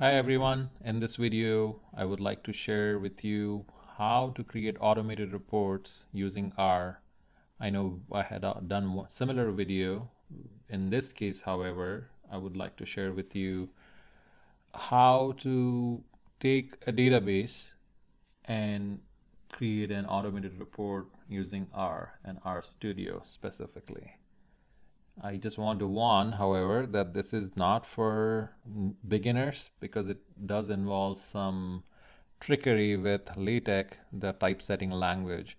Hi everyone, in this video I would like to share with you how to create automated reports using R. I know I had done a similar video. In this case, however, I would like to share with you how to take a database and create an automated report using R and RStudio specifically. I just want to warn, however, that this is not for beginners because it does involve some trickery with LaTeX, the typesetting language.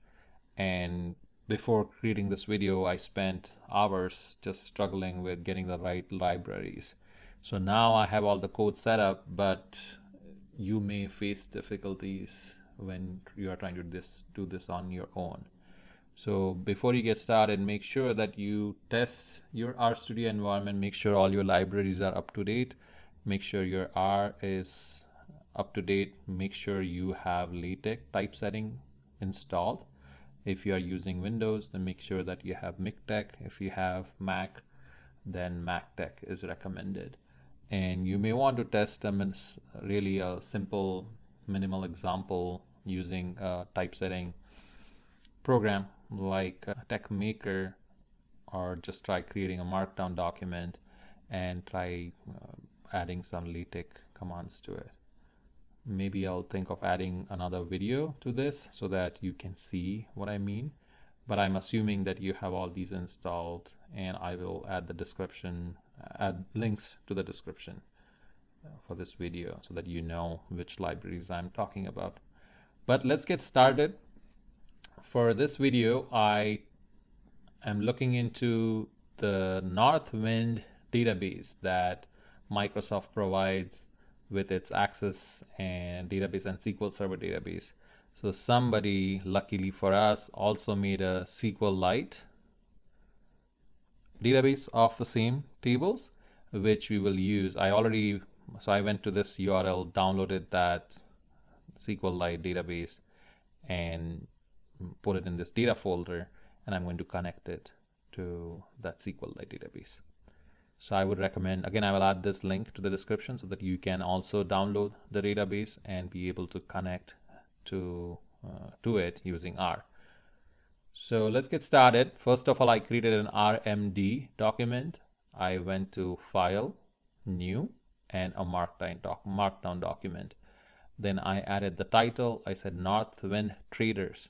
And before creating this video, I spent hours just struggling with getting the right libraries. So now I have all the code set up, but you may face difficulties when you are trying to do this on your own. So before you get started, make sure that you test your RStudio environment, make sure all your libraries are up to date, make sure your R is up to date, make sure you have LaTeX typesetting installed. If you are using Windows, then make sure that you have MiKTeX. If you have Mac, then MacTeX is recommended. And you may want to test them in really a simple, minimal example using a typesetting program like Text Maker, or just try creating a Markdown document and try adding some LaTeX commands to it. Maybe I'll think of adding another video to this so that you can see what I mean, but I'm assuming that you have all these installed, and I will add the description, add links to the description for this video so that you know which libraries I'm talking about. But let's get started. For this video, I am looking into the Northwind database that Microsoft provides with its Access and database and SQL Server database. So somebody, luckily for us, also made a SQLite database of the same tables, which we will use. I went to this URL, downloaded that SQLite database, and put it in this data folder, and I'm going to connect it to that SQLite database. So I would recommend, again, I will add this link to the description so that you can also download the database and be able to connect to it using R. So let's get started. First of all, I created an RMD document. I went to File, New, and a Markdown document. Then I added the title. I said Northwind Traders.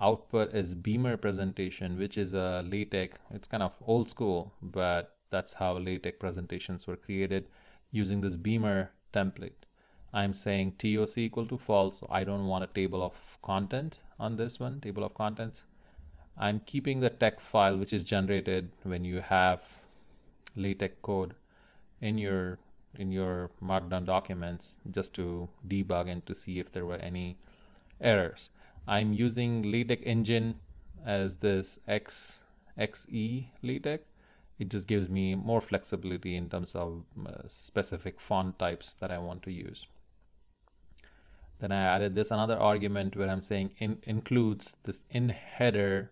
Output is Beamer presentation, which is a LaTeX. It's kind of old school, but that's how LaTeX presentations were created using this Beamer template. I'm saying TOC equal to false, so I don't want a table of content on this one, table of contents. I'm keeping the text file, which is generated when you have LaTeX code in your Markdown documents, just to debug and to see if there were any errors. I'm using LaTeX engine as this XeLaTeX. It just gives me more flexibility in terms of specific font types that I want to use. Then I added this another argument where I'm saying includes this in header.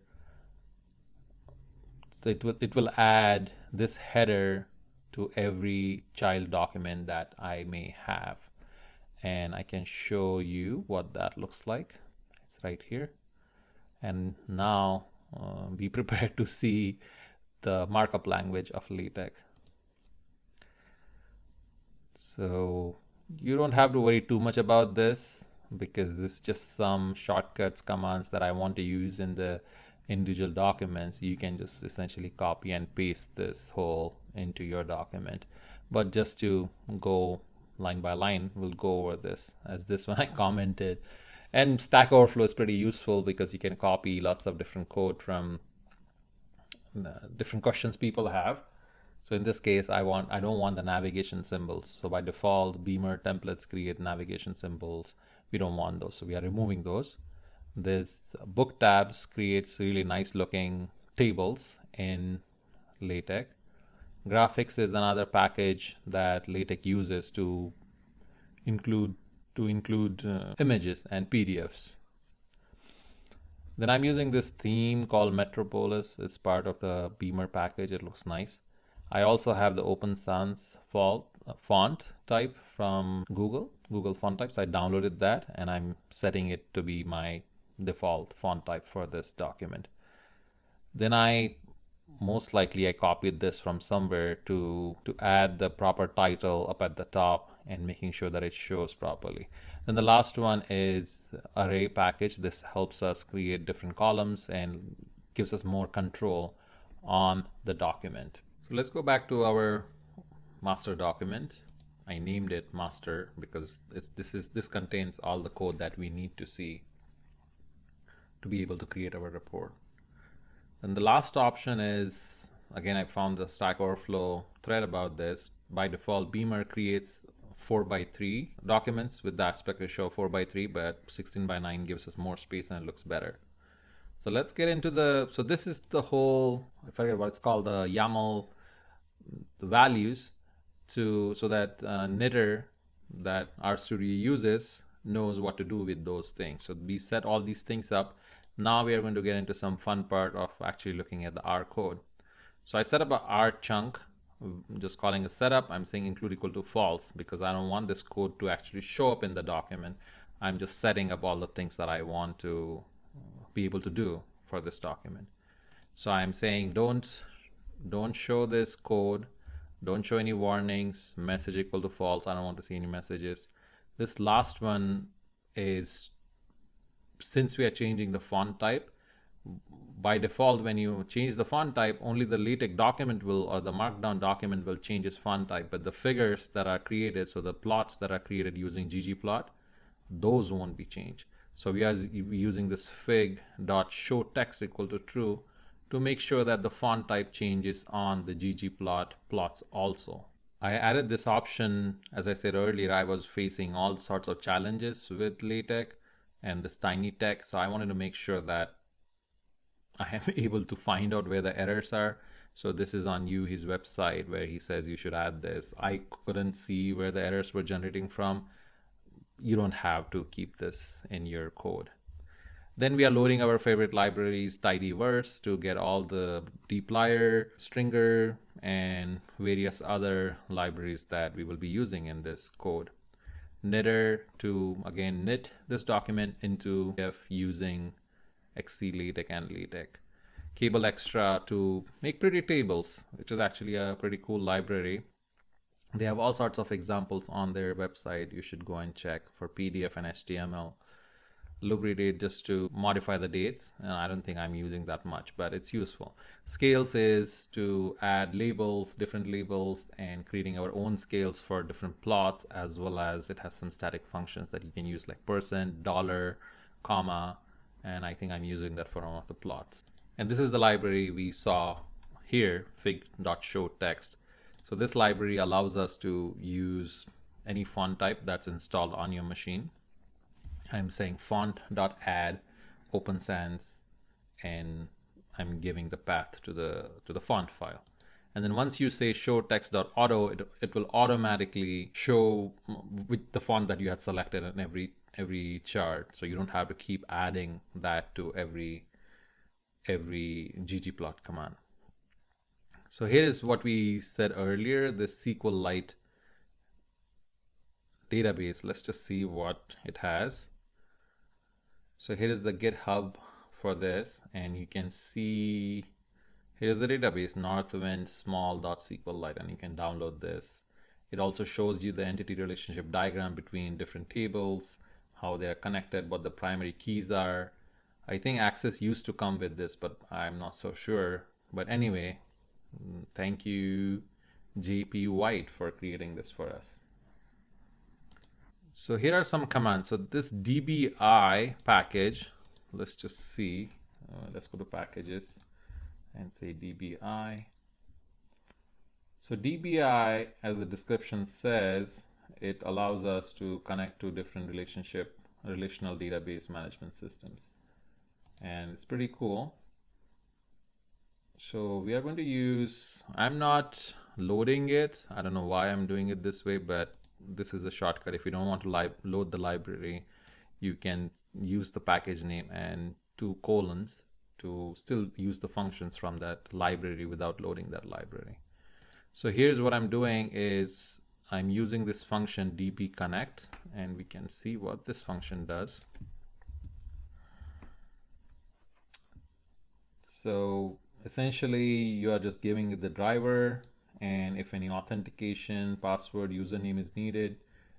So it will add this header to every child document that I may have. And I can show you what that looks like. It's right here, and now be prepared to see the markup language of LaTeX. So you don't have to worry too much about this because it's just some shortcuts commands that I want to use in the individual documents. You can just essentially copy and paste this whole into your document, but just to go line by line, we'll go over this as this one I commented. And Stack Overflow is pretty useful because you can copy lots of different code from different questions people have. So in this case, I don't want the navigation symbols. So by default, Beamer templates create navigation symbols. We don't want those, so we are removing those. This book tabs creates really nice looking tables in LaTeX. Graphics is another package that LaTeX uses to include images and PDFs. Then I'm using this theme called Metropolis. It's part of the Beamer package. It looks nice. I also have the Open Sans font type from Google Font Types. I downloaded that and I'm setting it to be my default font type for this document. Then I most likely copied this from somewhere to add the proper title up at the top and making sure that it shows properly. Then the last one is array package. This helps us create different columns and gives us more control on the document. So let's go back to our master document. I named it master because this contains all the code that we need to see to be able to create our report. And the last option is, again, I found the Stack Overflow thread about this. By default, Beamer creates 4x3 documents with the aspect ratio 4x3, but 16x9 gives us more space and it looks better. So let's get into the, so this is the whole, I forget what it's called, the YAML values so that knitr that RStudio uses knows what to do with those things. So we set all these things up. Now we are going to get into some fun part of actually looking at the R code. So I set up a R chunk, just calling a setup. I'm saying include equal to false because I don't want this code to actually show up in the document. I'm just setting up all the things that I want to be able to do for this document. So I'm saying don't show this code, don't show any warnings, message equal to false. I don't want to see any messages. This last one is, since we are changing the font type, by default when you change the font type, only the LaTeX document will, or the Markdown document will change its font type, but the figures that are created, so the plots that are created using ggplot, those won't be changed. So we are using this fig.showtext equal to true to make sure that the font type changes on the ggplot plots also. I added this option, as I said earlier, I was facing all sorts of challenges with LaTeX and this tiny text, so I wanted to make sure that I am able to find out where the errors are. So this is on his website where he says you should add this. I couldn't see where the errors were generating from. You don't have to keep this in your code. Then we are loading our favorite libraries, tidyverse, to get all the dplyr, stringr, and various other libraries that we will be using in this code. Knitr to again knit this document into PDF using XeLaTeX and LaTeX. kableExtra to make pretty tables, which is actually a pretty cool library. They have all sorts of examples on their website. You should go and check for PDF and HTML. Lubridate just to modify the dates, and I don't think I'm using that much, but it's useful. Scales is to add labels, different labels, and creating our own scales for different plots, as well as it has some static functions that you can use like percent, dollar, comma, and I think I'm using that for one of the plots. And this is the library we saw here, fig.showtext. So this library allows us to use any font type that's installed on your machine. I'm saying font.add Open Sans, and I'm giving the path to the font file. And then once you say show text.auto, it will automatically show with the font that you had selected in every chart. So you don't have to keep adding that to every ggplot command. So here is what we said earlier, the SQLite database. Let's just see what it has. So here is the GitHub for this, and you can see here's the database, Northwind_small.sqlite, and you can download this. It also shows you the entity relationship diagram between different tables, how they are connected, what the primary keys are. I think Access used to come with this, but I'm not so sure. But anyway, thank you JP White for creating this for us. So here are some commands. So this DBI package, let's just see, let's go to packages and say DBI. So DBI, as the description says, it allows us to connect to different relational database management systems. And it's pretty cool. So we are going to use, I'm not loading it. I don't know why I'm doing it this way, but this is a shortcut. If you don't want to load the library, you can use the package name and 2:: to still use the functions from that library without loading that library. So here's what I'm doing is I'm using this function dbConnect, and we can see what this function does. So essentially you are just giving it the driver, and if any authentication, password, username is needed,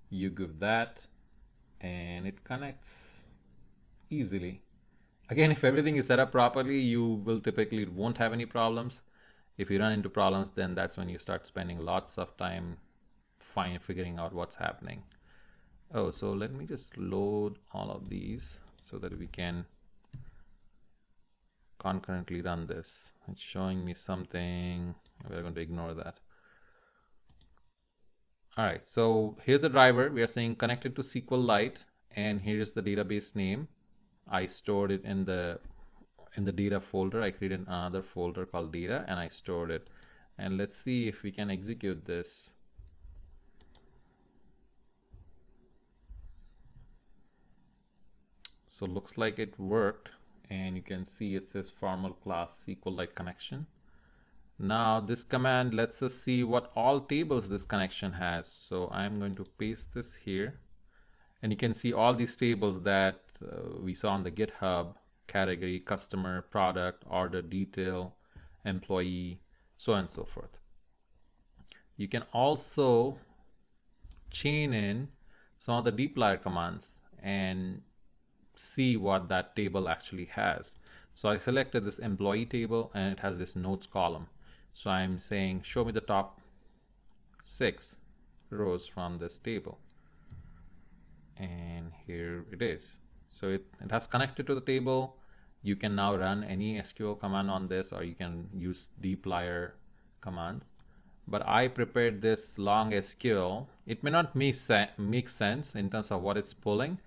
you give that and it connects easily. Again, if everything is set up properly, you will typically won't have any problems. If you run into problems, then that's when you start spending lots of time figuring out what's happening. Oh, so let me just load all of these so that we can concurrently run this. It's showing me something. We're going to ignore that. All right, so here's the driver. We are saying connected to SQLite, and here's the database name. I stored it in the data folder. I created another folder called data, and I stored it. And let's see if we can execute this. So looks like it worked, and you can see it says formal class SQLite connection. Now this command lets us see what all tables this connection has. So I'm going to paste this here, and you can see all these tables that we saw on the GitHub: category, customer, product, order, detail, employee, so on and so forth. You can also chain in some of the dplyr commands and see what that table actually has. So I selected this employee table, and it has this notes column. So I'm saying show me the top 6 rows from this table, and here it is. So it has connected to the table. You can now run any SQL command on this, or you can use dplyr commands. But I prepared this long SQL. It may not make sense in terms of what it's pulling,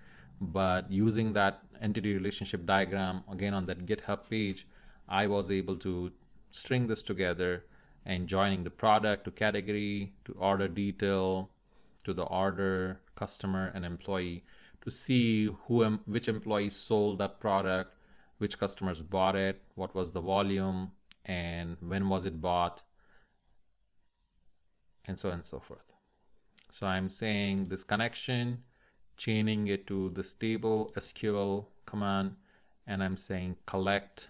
but using that entity relationship diagram again on that GitHub page, I was able to string this together and joining the product to category to order detail to the order, customer, and employee to see which employee sold that product, which customers bought it, what was the volume, and when was it bought, and so on and so forth. So I'm saying this connection, chaining it to this table SQL command, and I'm saying collect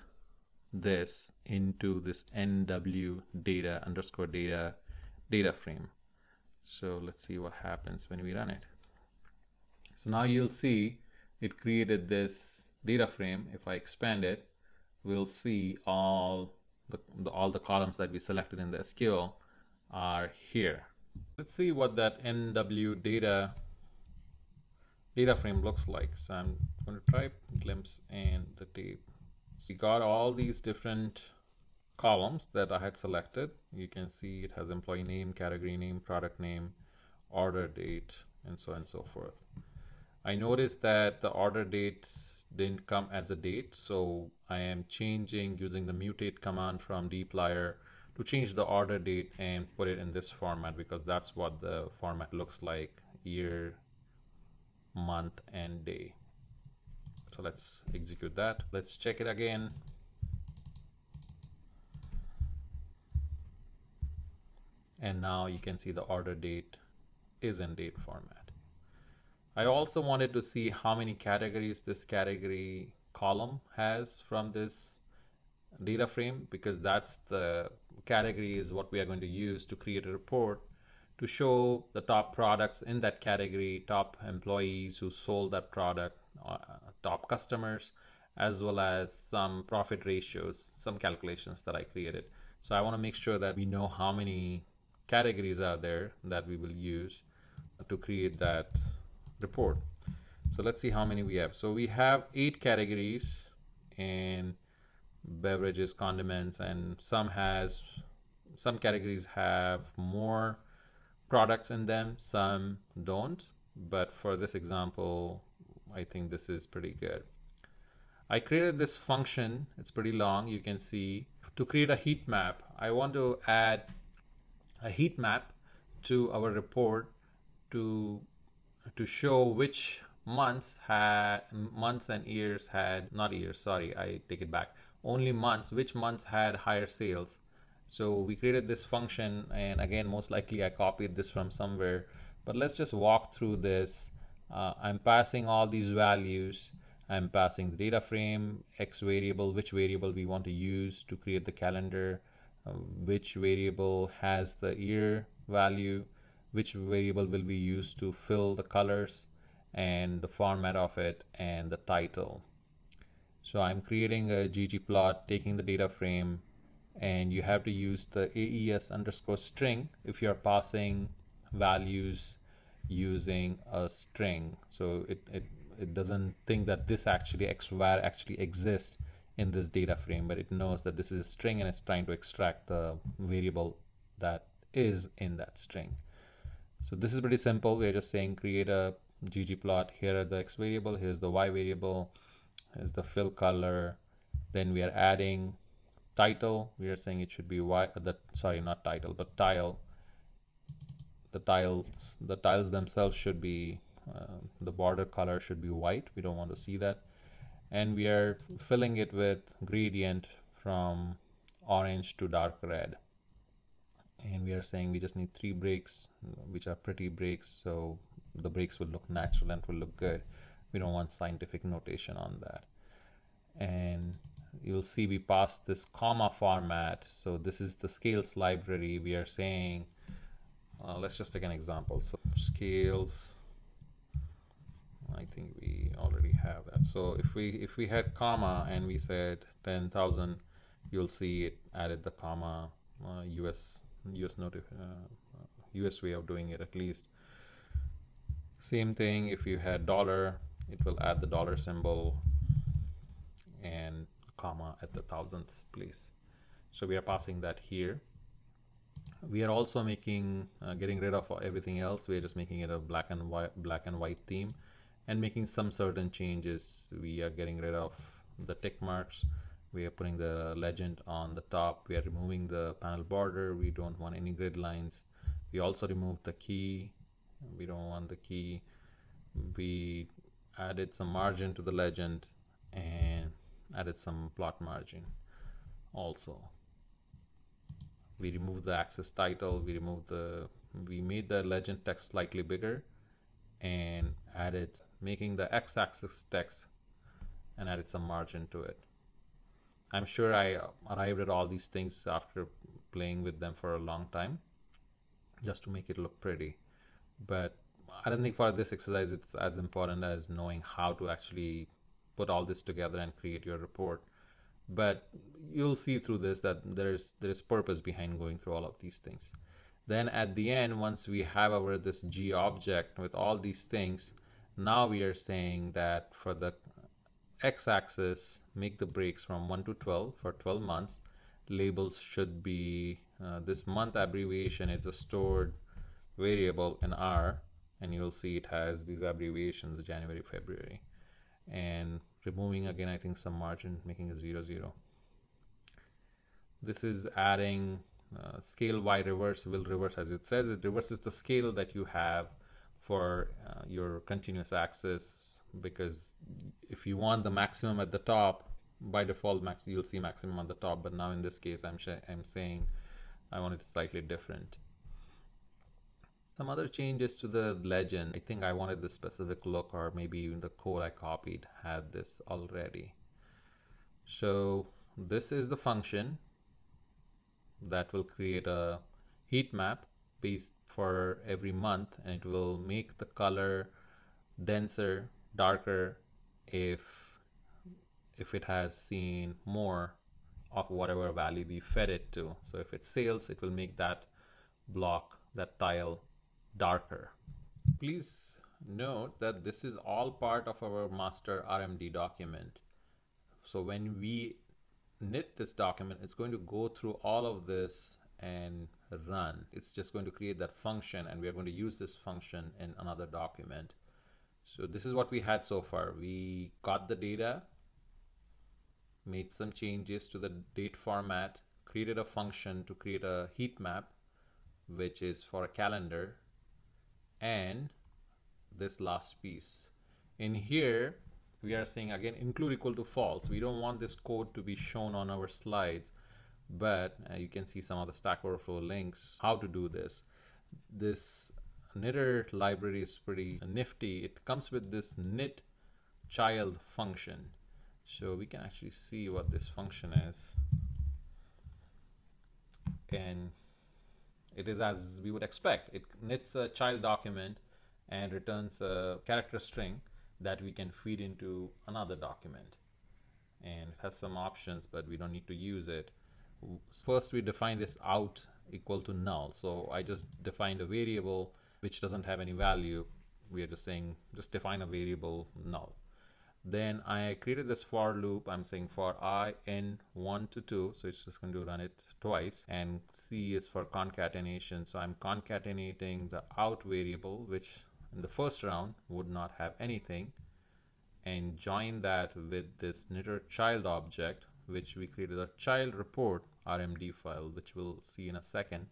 this into this NW data underscore data data frame. So let's see what happens when we run it. So now you'll see it created this data frame. If I expand it, we'll see all the columns that we selected in the SQL are here. Let's see what that NW data frame looks like. So I'm going to type glimpse and the tape. So you got all these different columns that I had selected. You can see it has employee name, category name, product name, order date, and so on and so forth. I noticed that the order dates didn't come as a date, so I am changing using the mutate command from dplyr to change the order date and put it in this format, because that's what the format looks like: year, month, and day. So let's execute that. Let's check it again. And now you can see the order date is in date format. I also wanted to see how many categories this category column has from this data frame, because that's the category is what we are going to use to create a report to show the top products in that category, top employees who sold that product, top customers, as well as some profit ratios, some calculations that I created. So I want to make sure that we know how many categories are there that we will use to create that report. So let's see how many we have. So we have 8 categories, and beverages, condiments, and some categories have more products in them, some don't, but for this example I think this is pretty good. I created this function, it's pretty long, you can see, to create a heat map. I want to add a heat map to our report to show which months and years had, not years, sorry, I take it back, only months, which months had higher sales So we created this function, and again, most likely I copied this from somewhere, but let's just walk through this. I'm passing all these values. I'm passing the data frame, X variable, which variable we want to use to create the calendar, which variable has the year value, which variable will be used to fill the colors and the format of it and the title. So I'm creating a ggplot, taking the data frame, and you have to use the AES_string if you're passing values using a string. So it doesn't think that this actually var actually exists in this data frame, but it knows that this is a string and it's trying to extract the variable that is in that string. So this is pretty simple. We're just saying create a ggplot. Here are the X variable, here's the Y variable, here's the fill color. Then we are adding title. We are saying it should be tile. The tiles themselves should be the border color should be white. We don't want to see that. And we are filling it with gradient from orange to dark red. And we are saying we just need 3 breaks, which are pretty breaks, so the breaks will look natural and will look good. We don't want scientific notation on that. And you'll see we passed this comma format. So this is the scales library. We are saying, let's just take an example. So scales, I think we already have that. So if we had comma and we said 10,000, you'll see it added the comma, US way of doing it at least. Same thing, if you had dollar, it will add the dollar symbol and comma at the thousandth place. So we are passing that here. We are also making getting rid of everything else. We are just making it a black and white theme and making some certain changes. We are getting rid of the tick marks. We are putting the legend on the top. We are removing the panel border. We don't want any grid lines. We also removed the key. We don't want the key. We added some margin to the legend and added some plot margin also. We removed the axis title. We made the legend text slightly bigger and added making the x-axis text and added some margin to it. I'm sure I arrived at all these things after playing with them for a long time just to make it look pretty, but I don't think for this exercise it's as important as knowing how to actually put all this together and create your report. But you'll see through this that there's purpose behind going through all of these things. Then at the end, once we have our this G object with all these things, now we are saying that for the x-axis, make the breaks from 1 to 12 for 12 months. Labels should be this month abbreviation is a stored variable in R, and you'll see it has these abbreviations, January, February. And removing again, I think, some margin, making a 0, 0. This is adding scale Y reverse will reverse as it says. It reverses the scale that you have for your continuous axis, because if you want the maximum at the top, by default you'll see maximum on the top, but now in this case I'm saying I want it slightly different. Some other changes to the legend. I think I wanted the specific look, or maybe even the code I copied had this already. So this is the function that will create a heat map based for every month, and it will make the color denser, darker if it has seen more of whatever value we fed it to. So if it's sales, it will make that block, that tile, darker. Please note that this is all part of our master RMD document. So when we knit this document, it's going to go through all of this and run. It's just going to create that function, and we are going to use this function in another document. So this is what we had so far. We got the data, made some changes to the date format, created a function to create a heat map, which is for a calendar, and this last piece. In here, we are saying again, include equal to false. We don't want this code to be shown on our slides. but you can see some of the Stack Overflow links how to do this. This knitr library is pretty nifty. It comes with this knit child function, so we can actually see what this function is, and it is as we would expect. It knits a child document and returns a character string that we can feed into another document, and it has some options, but we don't need to use it. First we define this out equal to null, so I just defined a variable which doesn't have any value. We are just saying just define a variable null. Then I created this for loop. I'm saying for I in 1 to 2, so it's just going to run it twice, and C is for concatenation, so I'm concatenating the out variable, which in the first round would not have anything, and join that with this knitr child object, which we created a child report RMD file, which we'll see in a second,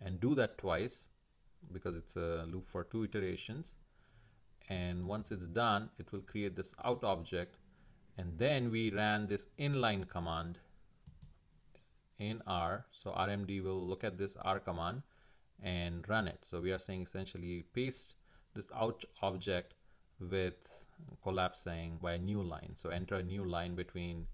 and do that twice because it's a loop for 2 iterations. And once it's done, it will create this out object, and then we ran this inline command in R. So RMD will look at this R command and run it. So we are saying essentially paste this out object with collapsing by a new line. So enter a new line between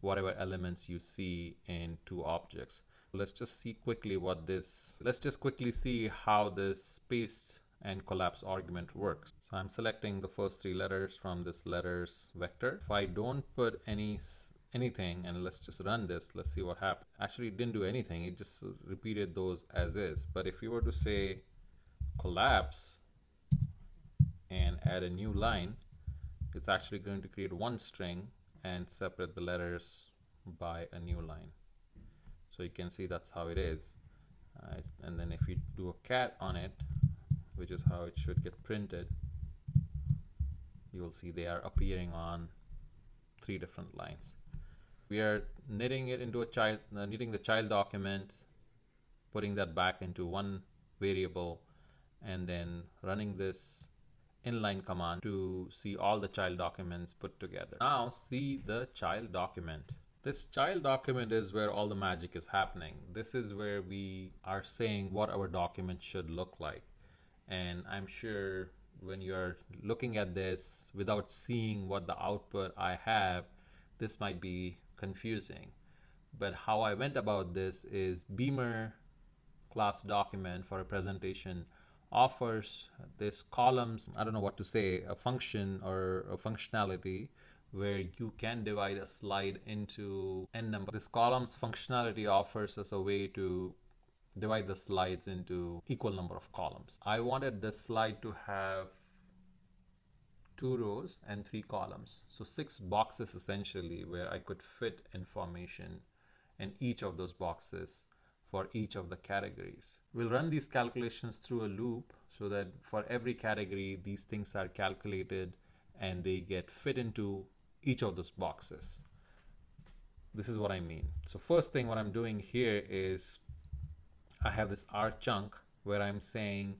whatever elements you see in 2 objects. Let's just quickly see how this paste and collapse argument works. So I'm selecting the first 3 letters from this letters vector. If I don't put anything, and let's just run this, let's see what happens. Actually it didn't do anything, it just repeated those as is. But if you were to say collapse and add a new line, it's actually going to create 1 string and separate the letters by a new line. So you can see that's how it is. And then if you do a cat on it, which is how it should get printed, you will see they are appearing on 3 different lines. We are knitting it into a child, knitting the child document, putting that back into 1 variable, and then running this inline command to see all the child documents put together. Now see the child document. This child document is where all the magic is happening. This is where we are saying what our document should look like. And I'm sure when you're looking at this without seeing what the output I have, this might be confusing. But how I went about this is Beamer class document for a presentation offers this columns, I don't know what to say, a function or a functionality where you can divide a slide into n number. This columns functionality offers us a way to divide the slides into equal number of columns. I wanted this slide to have 2 rows and 3 columns. So 6 boxes essentially, where I could fit information in each of those boxes for each of the categories. We'll run these calculations through a loop so that for every category, these things are calculated and they get fit into each of those boxes. This is what I mean. So first thing what I'm doing here is I have this R chunk where I'm saying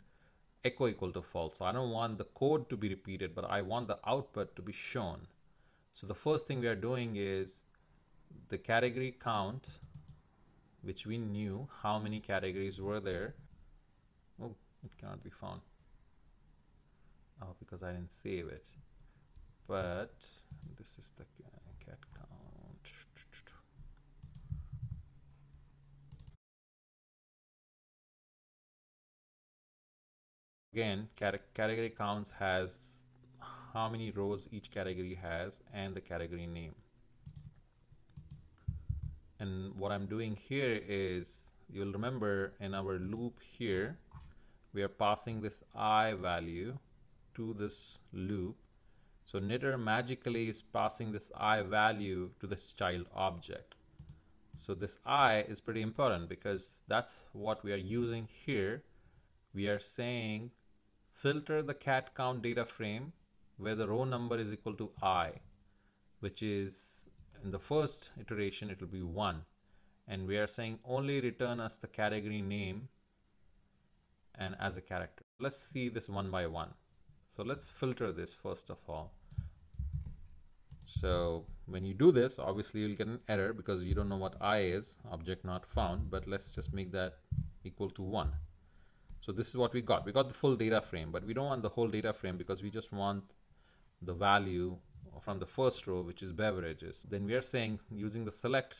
echo equal to false. So I don't want the code to be repeated, but I want the output to be shown. So the first thing we are doing is the category count, which we knew how many categories were there. Oh, it cannot be found. Oh, because I didn't save it. But this is the cat count. Again, category counts has how many rows each category has and the category name. And what I'm doing here is, you'll remember in our loop here, we are passing this I value to this loop. So knitr magically is passing this I value to this child object. So this I is pretty important because that's what we are using here. We are saying filter the cat count data frame where the row number is equal to I, which is in the first iteration it will be 1, and we are saying only return us the category name and as a character. Let's see this 1 by 1. So let's filter this first of all. So when you do this, obviously you'll get an error because you don't know what I is, object not found, but let's just make that equal to 1. So this is what we got. We got the full data frame, but we don't want the whole data frame because we just want the value from the first row, which is beverages. Then we are saying, using the select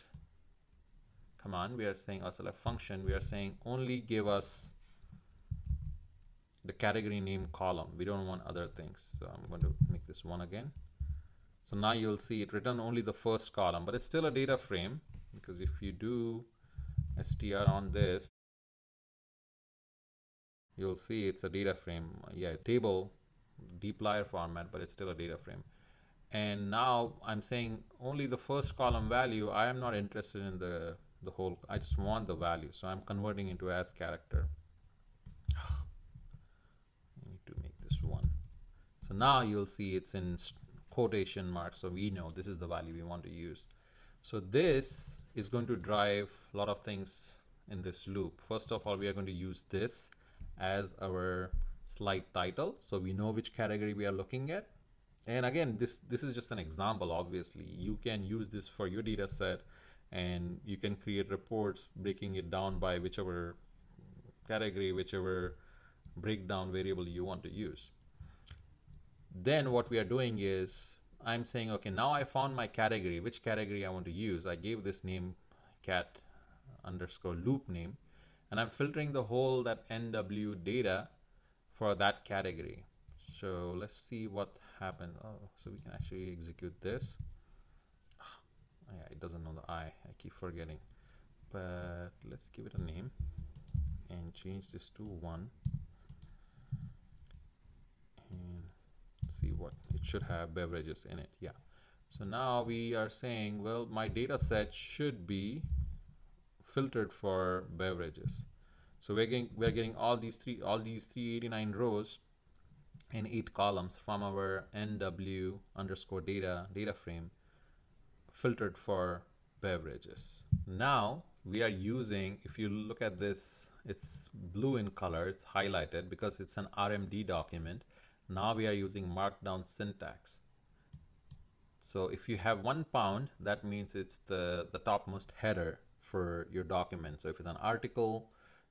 command, we are saying, or select function, we are saying only give us the category name column. We don't want other things. So I'm going to make this 1 again. So now you'll see it return only the first column, but it's still a data frame because if you do str on this, you'll see it's a data frame. Yeah, table, dplyr format, but it's still a data frame. And now I'm saying only the first column value. I am not interested in the whole. I just want the value. So I'm converting into as character. I need to make this 1. So now you'll see it's in quotation marks. So we know this is the value we want to use. So this is going to drive a lot of things in this loop. First of all, we are going to use this as our slide title. So we know which category we are looking at. And again, this is just an example. Obviously, you can use this for your data set and you can create reports breaking it down by whichever category, whichever breakdown variable you want to use. Then what we are doing is I'm saying, okay, now I found my category, which category I want to use. I gave this name cat underscore loop name, and I'm filtering the whole that NW data for that category. So let's see what happened. Oh, so we can actually execute this. Oh, yeah, it doesn't know the I. I keep forgetting. But let's give it a name and change this to 1 and see what it should have, beverages in it. Yeah. So now we are saying, well, my data set should be filtered for beverages. So we're getting all these 389 rows and 8 columns from our NW underscore data frame filtered for beverages. Now we are using, if you look at this, it's blue in color, it's highlighted because it's an RMD document. Now we are using Markdown syntax. So if you have 1 pound, that means it's the topmost header for your document. So if it's an article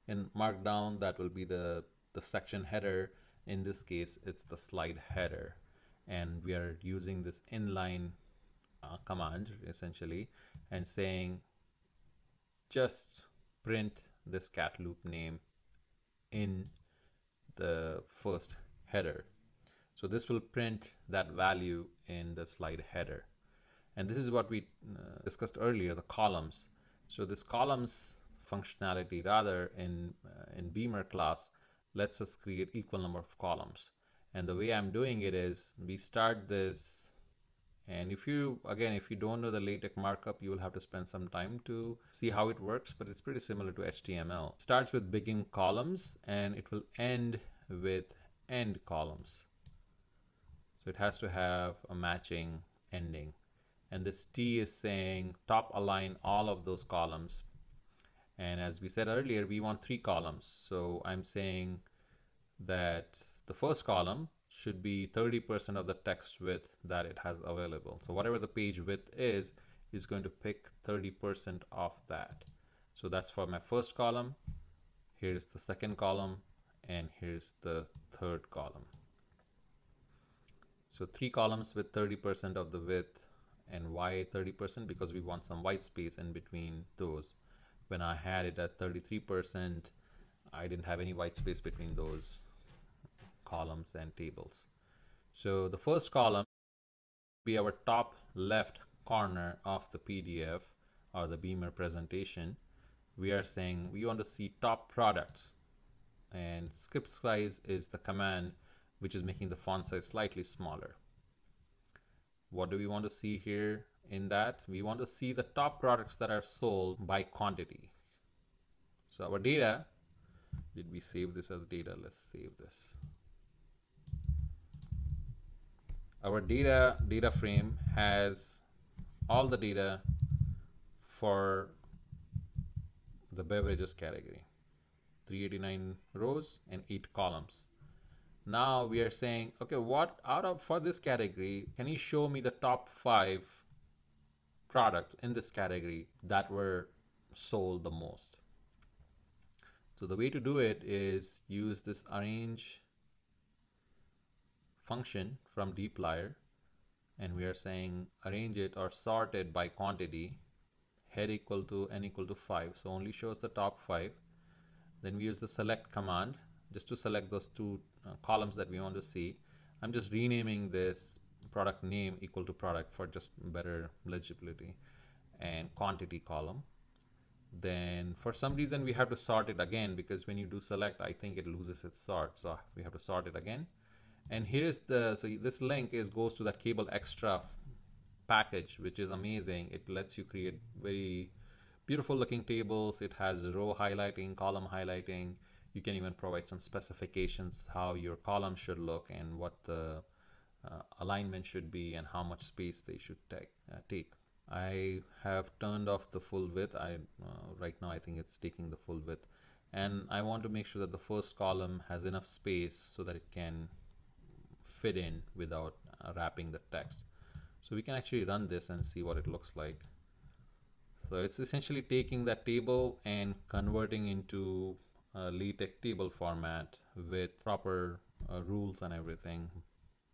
in Markdown, that will be the section header. In this case, it's the slide header, and we are using this inline command essentially and saying just print this cat loop name in the first header. So this will print that value in the slide header. And this is what we discussed earlier, the columns. So this columns functionality rather in Beamer class lets us create equal number of columns. And the way I'm doing it is we start this. And if you don't know the LaTeX markup, you will have to spend some time to see how it works, but it's pretty similar to HTML. It starts with begin columns and it will end with end columns. So it has to have a matching ending. And this T is saying top align all of those columns. And as we said earlier, we want 3 columns. So I'm saying that the first column should be 30% of the text width that it has available. So whatever the page width is going to pick 30% of that. So that's for my first column. Here's the second column, and here's the third column. So 3 columns with 30% of the width. And why 30%? Because we want some white space in between those. When I had it at 33%, I didn't have any white space between those columns and tables. So the first column will be our top left corner of the PDF or the Beamer presentation. We are saying we want to see top products, and script size is the command which is making the font size slightly smaller. What do we want to see here? In that, we want to see the top products that are sold by quantity. So our data, did we save this as data? Let's save this. Our data frame has all the data for the beverages category, 389 rows and 8 columns. Now we are saying, okay, what out of, for this category, can you show me the top 5 products in this category that were sold the most? So the way to do it is use this arrange function from dplyr, and we are saying arrange it or sort it by quantity, head equal to n equal to 5, so only shows the top 5. Then we use the select command just to select those two columns that we want to see. I'm just renaming this product name equal to product for just better legibility, and quantity column. Then for some reason we have to sort it again, because when you do select, I think it loses its sort, so we have to sort it again. And here is the, so this link is goes to that kableExtra package, which is amazing. It lets you create very beautiful looking tables. It has row highlighting, column highlighting. You can even provide some specifications how your column should look and what the alignment should be and how much space they should take. I have turned off the full width. Right now I think it's taking the full width, and I want to make sure that the first column has enough space so that it can fit in without wrapping the text. So we can actually run this and see what it looks like. So it's essentially taking that table and converting into a LaTeX table format with proper rules and everything.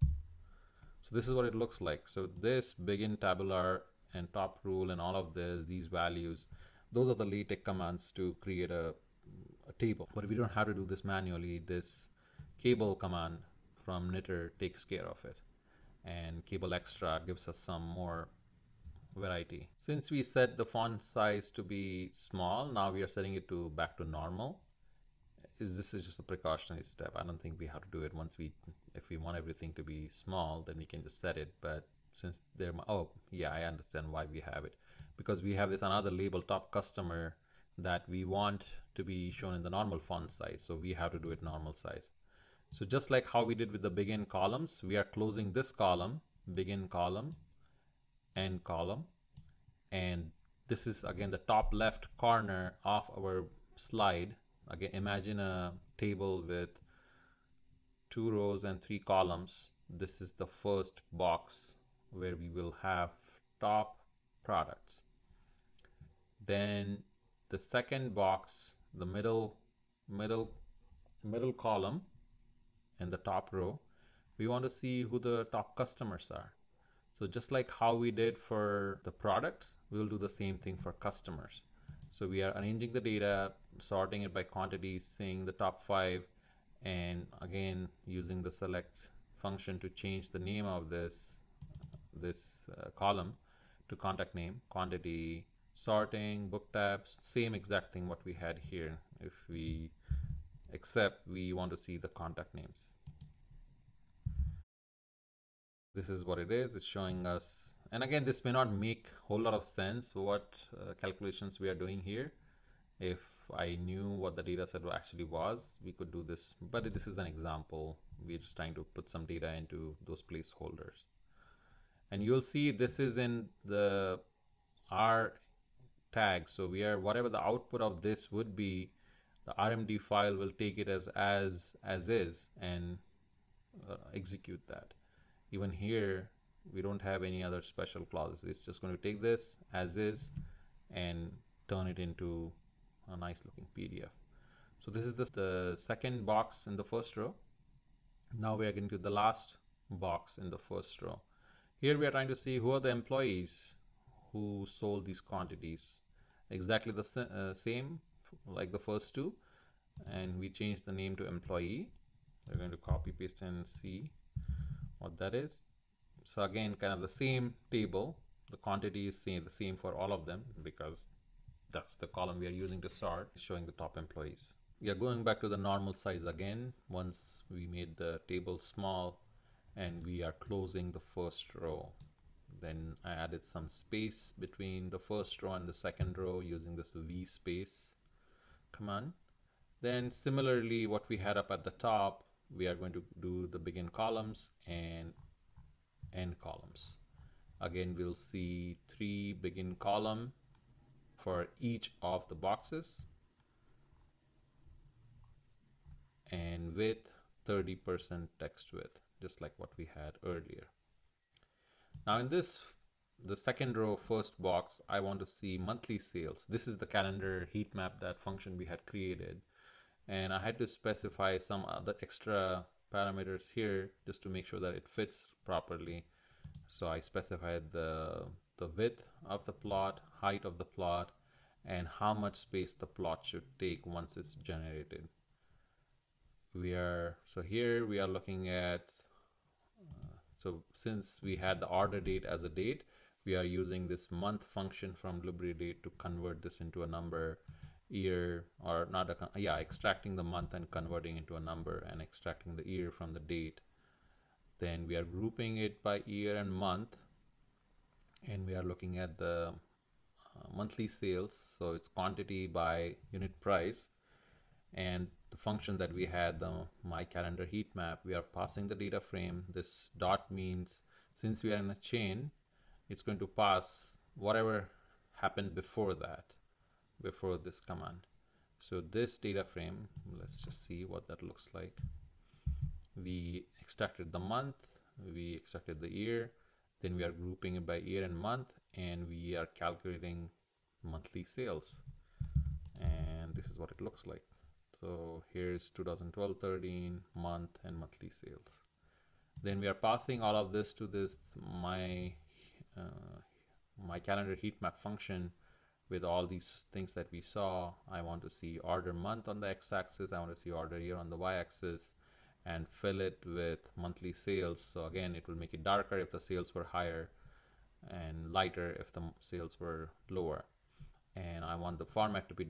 So this is what it looks like. So this begin tabular and top rule and all of this, these values, those are the LaTeX commands to create a table. But we don't have to do this manually. This cable command from knitr takes care of it, and kableExtra gives us some more variety. Since we set the font size to be small, now we are setting it to back to normal. This is just a precautionary step. I don't think we have to do it once we, if we want everything to be small, then we can just set it. But since there, oh yeah, I understand why we have it, because we have this another label, top customer, that we want to be shown in the normal font size, so we have to do it normal size. So just like how we did with the begin columns, we are closing this column, begin column, end column, and this is again the top left corner of our slide. Again, imagine a table with 2 rows and 3 columns. This is the first box where we will have top products. Then the second box, the middle column and the top row, we want to see who the top customers are. So just like how we did for the products, we will do the same thing for customers. So we are arranging the data, sorting it by quantity, seeing the top 5, and again using the select function to change the name of this column to contact name, quantity, sorting, book tabs, same exact thing what we had here, if we, except we want to see the contact names. This is what it is. It's showing us, and again this may not make a whole lot of sense what calculations we are doing here. If I knew what the data set actually was, we could do this, but this is an example. We're just trying to put some data into those placeholders. And you'll see this is in the R tag, so we are, whatever the output of this would be, the RMD file will take it as is and execute that. Even here we don't have any other special clauses. It's just going to take this as is and turn it into a nice looking PDF. So this is the second box in the first row. Now we are going to the last box in the first row. Here we are trying to see who are the employees who sold these quantities. Exactly the same like the first two, and we change the name to employee. We're going to copy paste and see what that is. So again, kind of the same table, the quantity is the same for all of them because that's the column we are using to sort, showing the top employees. We are going back to the normal size again once we made the table small, and we are closing the first row. Then I added some space between the first row and the second row using this V space command. Then similarly, what we had up at the top, we are going to do the begin columns and end columns. Again, we'll see 3 begin column for each of the boxes, and width 30% text width, just like what we had earlier. Now in this, the second row, first box, I want to see monthly sales. This is the calendar heat map, that function we had created. And I had to specify some other extra parameters here just to make sure that it fits properly. So I specified the width of the plot, height of the plot, and how much space the plot should take once it's generated. So here we are looking at, so since we had the order date as a date, we are using this month function from lubridate to convert this into a number, year, or not a, yeah, extracting the month and converting into a number, and extracting the year from the date. Then we are grouping it by year and month, and we are looking at the monthly sales. So it's quantity by unit price, and the function that we had, the my calendar heat map, we are passing the data frame. This dot means since we are in a chain, it's going to pass whatever happened before that, before this command. So this data frame, let's just see what that looks like. We extracted the month, we extracted the year, then we are grouping it by year and month, and we are calculating monthly sales. And this is what it looks like. So here's 2012, 13, month and monthly sales. Then we are passing all of this to this my calendar heat map function with all these things that we saw. I want to see order month on the x-axis, I want to see order year on the y-axis, and fill it with monthly sales. So again, it will make it darker if the sales were higher and lighter if the sales were lower. And I want the format to be $.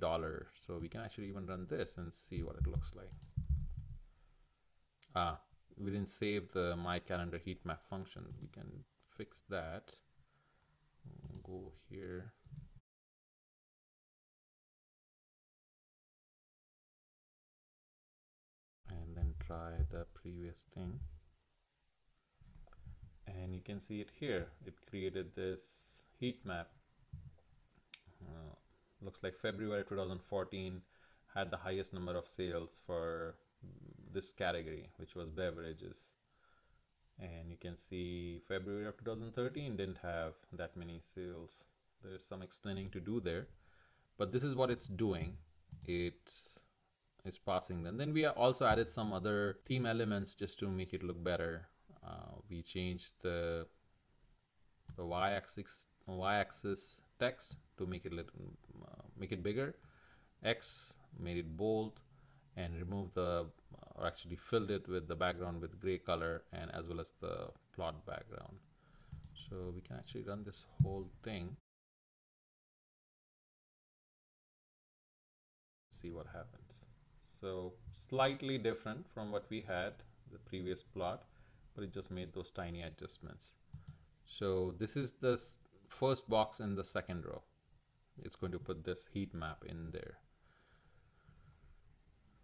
So we can actually even run this and see what it looks like. We didn't save the my calendar heat map function. We can fix that. Go here. And then try the previous thing. And you can see it here. It created this heat map. Looks like February 2014 had the highest number of sales for this category, which was beverages. And you can see February of 2013 didn't have that many sales. There's some explaining to do there, but this is what it's doing. It is passing them. Then we also added some other theme elements just to make it look better. We changed the y-axis text to make it bigger. X made it bold and removed the, or actually filled it with the background with gray color, and as well as the plot background. So we can actually run this whole thing. See what happens. So slightly different from what we had the previous plot, but it just made those tiny adjustments. So this is the first box in the second row. It's going to put this heat map in there.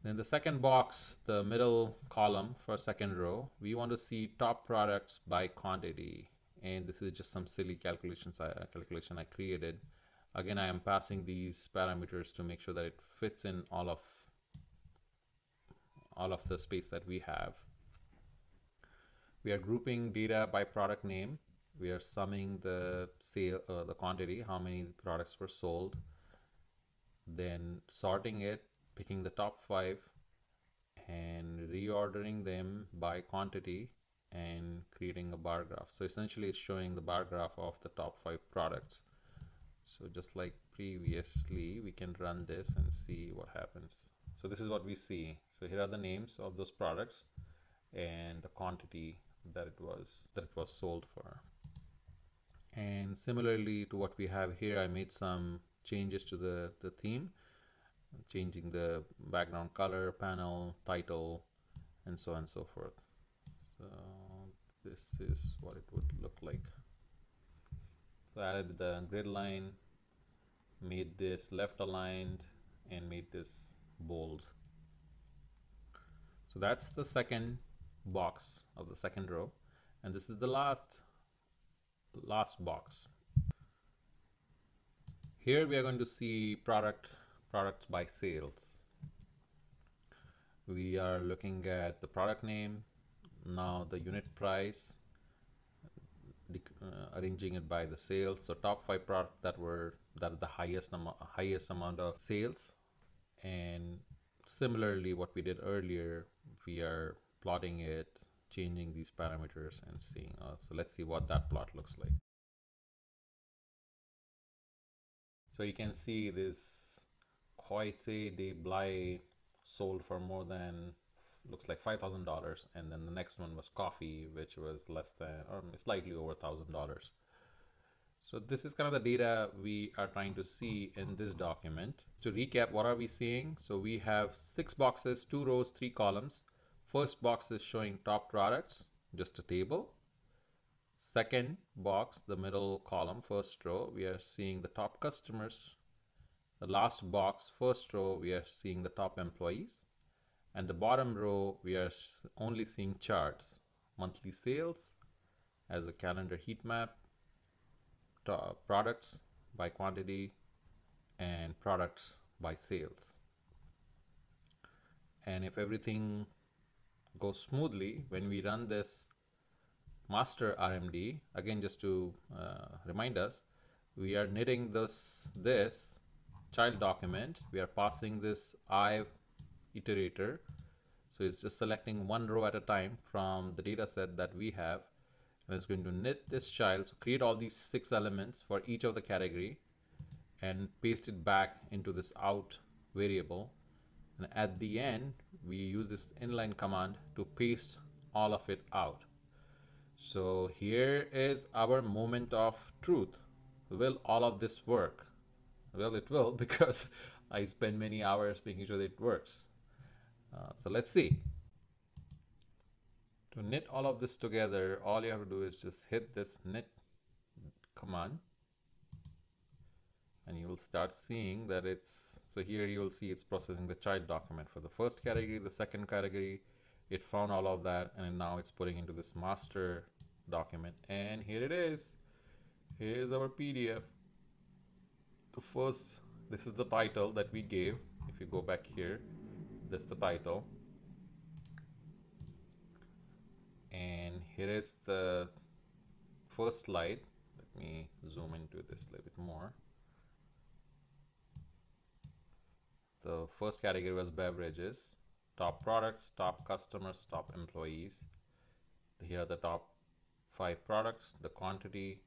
Then the second box, the middle column for second row, we want to see top products by quantity. And this is just some silly calculation I created. Again, I am passing these parameters to make sure that it fits in all of the space that we have. We are grouping data by product name. We are summing the sale, the quantity, how many products were sold, then sorting it, picking the top 5, and reordering them by quantity, and creating a bar graph. So essentially it's showing the bar graph of the top 5 products. So just like previously, we can run this and see what happens. So this is what we see. So here are the names of those products and the quantity that it was sold for. And similarly to what we have here, I made some changes to the theme, changing the background color, panel, title, and so on and so forth. So this is what it would look like. So I added the grid line, made this left aligned, and made this bold. So that's the second box of the second row, and this is the last box. Here we are going to see products by sales. we are looking at the product name, now the unit price, arranging it by the sales. So top 5 products that are the highest amount of sales. And similarly, what we did earlier, we are plotting it, changing these parameters and seeing. So let's see what that plot looks like. So you can see this Coite de Blay sold for more than, looks like $5,000, and then the next one was coffee, which was less than or slightly over $1,000. So this is kind of the data we are trying to see in this document. To recap, what are we seeing? So we have 6 boxes, 2 rows, 3 columns. First box is showing top products, just a table. Second box, the middle column, first row, we are seeing the top customers. The last box, first row, we are seeing the top employees. And the bottom row, we are only seeing charts. Monthly sales as a calendar heat map, top products by quantity, and products by sales. And if everything goes smoothly, when we run this master RMD, again, just to remind us, we are knitting this child document. We are passing this I iterator. So it's just selecting one row at a time from the data set that we have. And it's going to knit this child. So create all these 6 elements for each of the category and paste it back into this out variable. And at the end, we use this inline command to paste all of it out. So here is our moment of truth. Will all of this work? Well, it will, because I spend many hours making sure that it works. So let's see. To knit all of this together, all you have to do is just hit this knit command, and you will start seeing that it's, so here you will see it's processing the child document for the first category, the second category. It found all of that, and now it's putting into this master document. And here it is. Here is our PDF. The first, this is the title that we gave. If you go back here, that's the title. And here is the first slide. Let me zoom into this a little bit more. The first category was beverages. Top products, top customers, top employees. Here are the top 5 products, the quantity,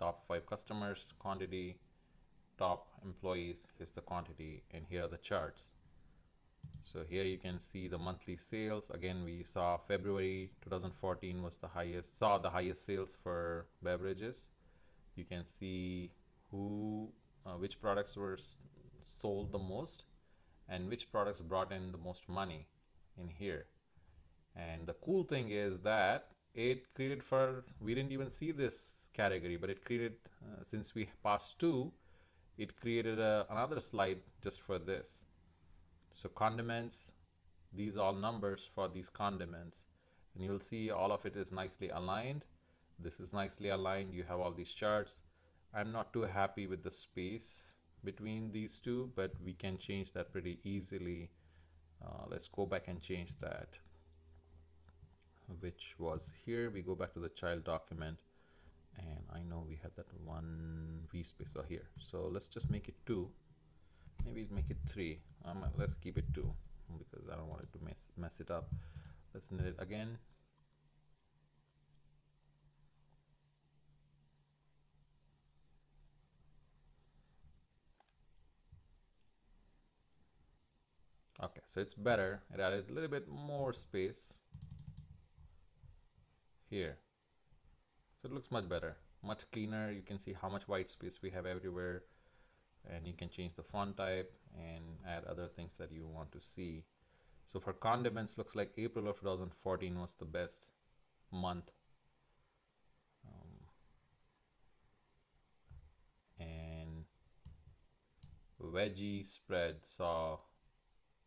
top 5 customers, quantity, top employees is the quantity, and here are the charts. So here you can see the monthly sales. Again, we saw February 2014 was the highest, saw the highest sales for beverages. You can see who, which products were sold the most, and which products brought in the most money in here. And the cool thing is that it created for, we didn't even see this category, but it created, since we passed 2, it created another slide just for this. So condiments, these all numbers for these condiments. And you'll see all of it is nicely aligned. This is nicely aligned. You have all these charts. I'm not too happy with the space between these 2, but we can change that pretty easily. Let's go back and change that, which was here. We go back to the child document, and I know we had that one vSpace over here. So let's just make it 2. Maybe make it 3. Let's keep it 2 because I don't want it to mess it up. Let's knit it again. Okay, so it's better. It added a little bit more space here. So it looks much better, much cleaner. You can see how much white space we have everywhere, and you can change the font type and add other things that you want to see. So for condiments, looks like April of 2014 was the best month. And veggie spread saw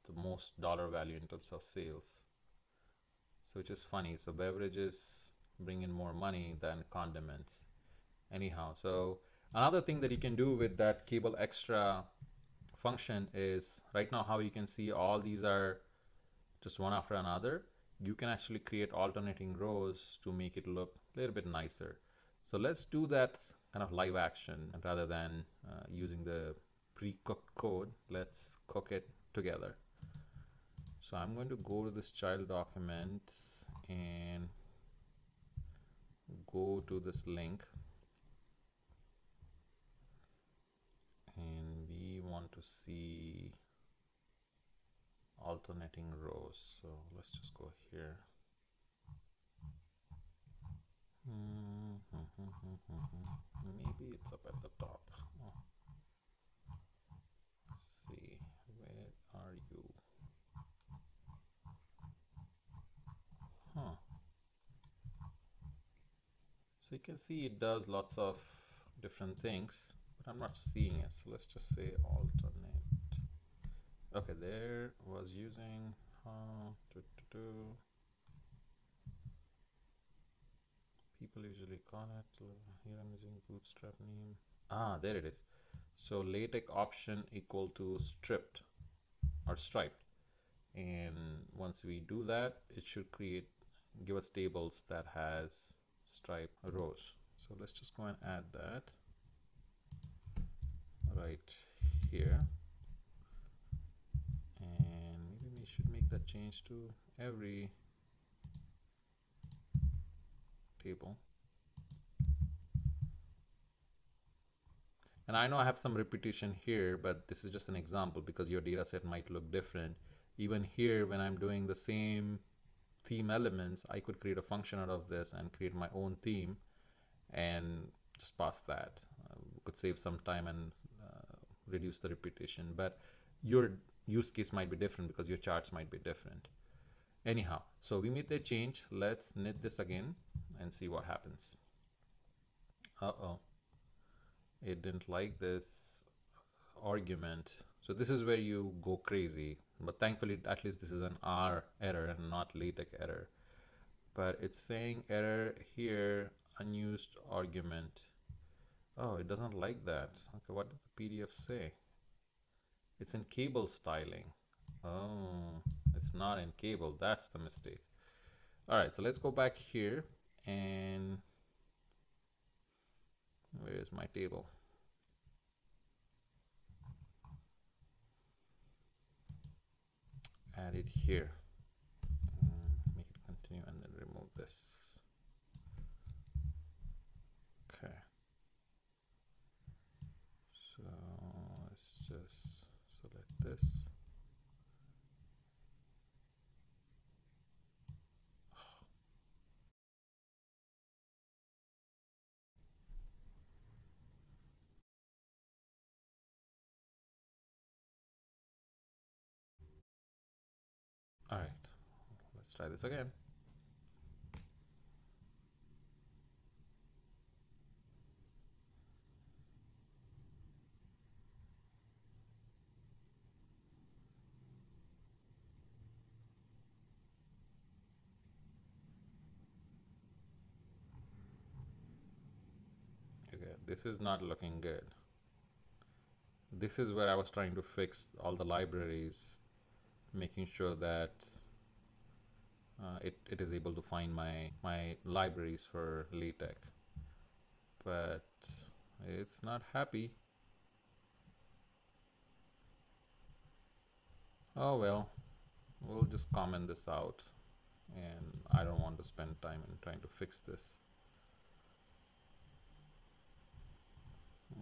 the most dollar value in terms of sales, so which is funny. So beverages bring in more money than condiments anyhow. So another thing that you can do with that kableExtra function is right now how you can see all these are just one after another, you can actually create alternating rows to make it look a little bit nicer. So let's do that kind of live action, and rather than using the pre-cooked code, let's cook it together. So I'm going to go to this child document and go to this link, and we want to see alternating rows, so let's just go here. Maybe it's up at the top. Oh. Let's see, where are you? Huh. So you can see it does lots of different things, but I'm not seeing it, so let's just say alternate. Okay, there was using people usually call it. Here I'm using bootstrap name. Ah, there it is. So LaTeX option equal to stripped or striped, and once we do that, it should give us tables that has striped rows. So let's just go and add that right here. That change to every table. And I know I have some repetition here, but this is just an example because your data set might look different. Even here, when I'm doing the same theme elements, I could create a function out of this and create my own theme and just pass that. We could save some time and reduce the repetition, but your use case might be different because your charts might be different. Anyhow, so we made the change. Let's knit this again and see what happens. Uh-oh, it didn't like this argument. So this is where you go crazy, but thankfully at least this is an R error and not LaTeX error. But it's saying error here, unused argument. Oh, it doesn't like that. Okay, what did the PDF say? It's in cable styling. Oh, it's not in cable. That's the mistake. All right, so let's go back here and where is my table? Add it here. Make it continue and then remove this. Okay. So let's just this. All right, let's try this again. This is not looking good. This is where I was trying to fix all the libraries, making sure that it is able to find my libraries for LaTeX, but it's not happy. Oh well, we'll just comment this out, and I don't want to spend time in trying to fix this.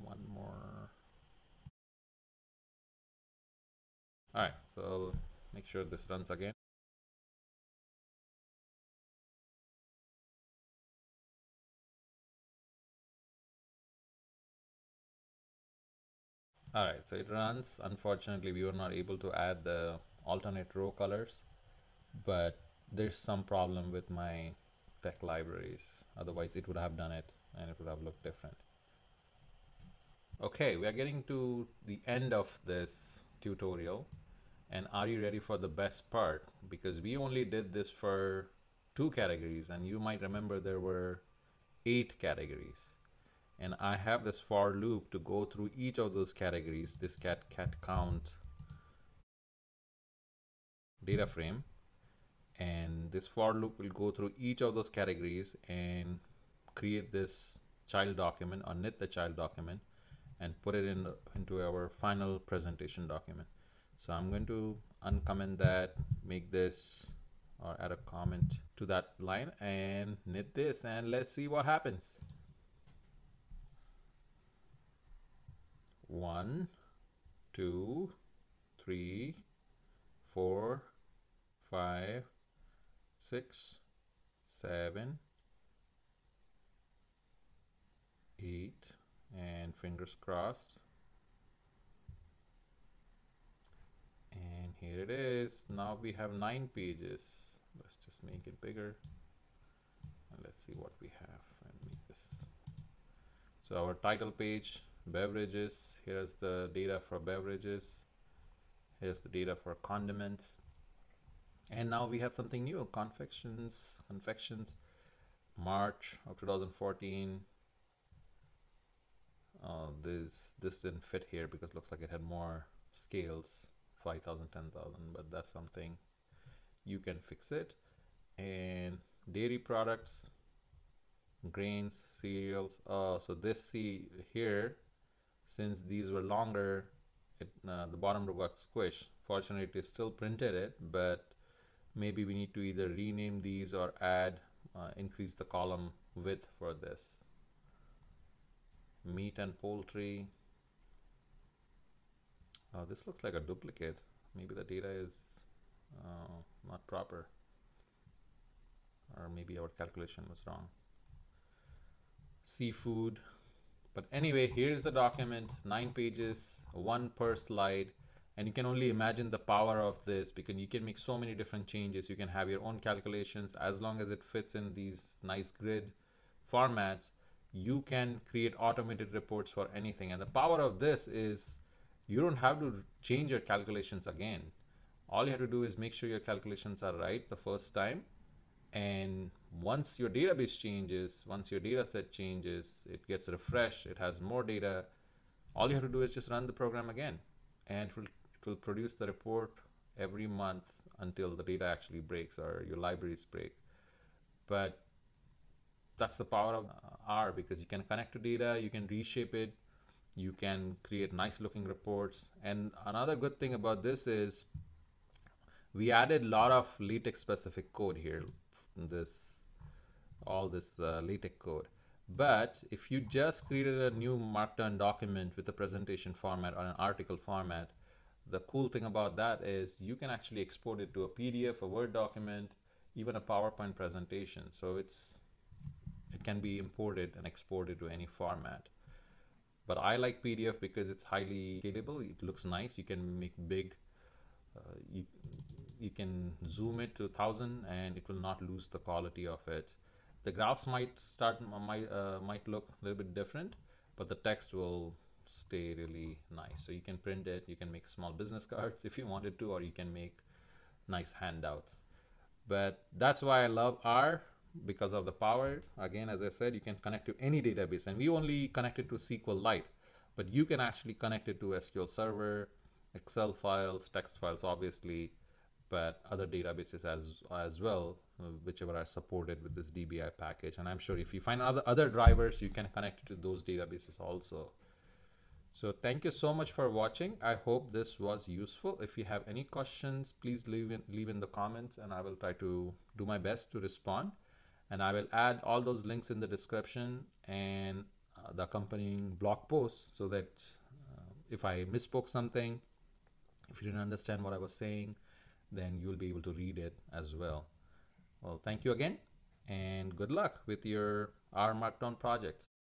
One more. All right, so make sure this runs again. All right, so it runs. Unfortunately, we were not able to add the alternate row colors, but there's some problem with my tech libraries. Otherwise, it would have done it and it would have looked different. Okay, we are getting to the end of this tutorial, and are you ready for the best part? Because we only did this for 2 categories, and you might remember there were 8 categories, and I have this for loop to go through each of those categories. This cat count data frame, and this for loop will go through each of those categories and create this child document or knit the child document and put it in into our final presentation document. So I'm going to uncomment that, make this or add a comment to that line and knit this, and let's see what happens. 1, 2, 3, 4, 5, 6, 7, 8, and fingers crossed. And here it is. Now we have 9 pages. Let's just make it bigger and let's see what we have and make this. So our title page, beverages, here's the data for beverages, here's the data for condiments, and now we have something new, confections, March of 2014. This didn't fit here because it looks like it had more scales, 5,000, 10,000, but that's something you can fix it. And dairy products, grains, cereals. So this C here, since these were longer, the bottom row got squished. Fortunately, it still printed it, but maybe we need to either rename these or add, increase the column width for this. Meat and poultry. This looks like a duplicate. Maybe the data is not proper, or maybe our calculation was wrong. Seafood. But anyway, here's the document, 9 pages, 1 per slide, and you can only imagine the power of this because you can make so many different changes. You can have your own calculations as long as it fits in these nice grid formats. You can create automated reports for anything, and the power of this is you don't have to change your calculations again. All you have to do is make sure your calculations are right the first time, and once your database changes, once your data set changes, it gets refreshed, it has more data, all you have to do is just run the program again, and it will produce the report every month until the data actually breaks or your libraries break. But that's the power of R, because you can connect to data, you can reshape it, you can create nice looking reports. And another good thing about this is we added a lot of LaTeX specific code here, all this LaTeX code. But if you just created a new Markdown document with a presentation format or an article format, the cool thing about that is you can actually export it to a PDF, a Word document, even a PowerPoint presentation. So it can be imported and exported to any format. But I like PDF because it's highly editable. It looks nice. You can make big. You can zoom it to 1,000 and it will not lose the quality of it. The graphs might look a little bit different, but the text will stay really nice. So you can print it, you can make small business cards if you wanted to, or you can make nice handouts. But that's why I love R, because of the power. Again, as I said, you can connect to any database, and we only connected to SQLite, but you can actually connect it to SQL Server, Excel files, text files, obviously, but other databases as well, whichever are supported with this DBI package. And I'm sure if you find other drivers, you can connect to those databases also. So thank you so much for watching. I hope this was useful. If you have any questions, please leave in the comments, and I will try to do my best to respond. And I will add all those links in the description and the accompanying blog post, so that if I misspoke something, if you didn't understand what I was saying, then you'll be able to read it as well. Well, thank you again, and good luck with your R Markdown projects.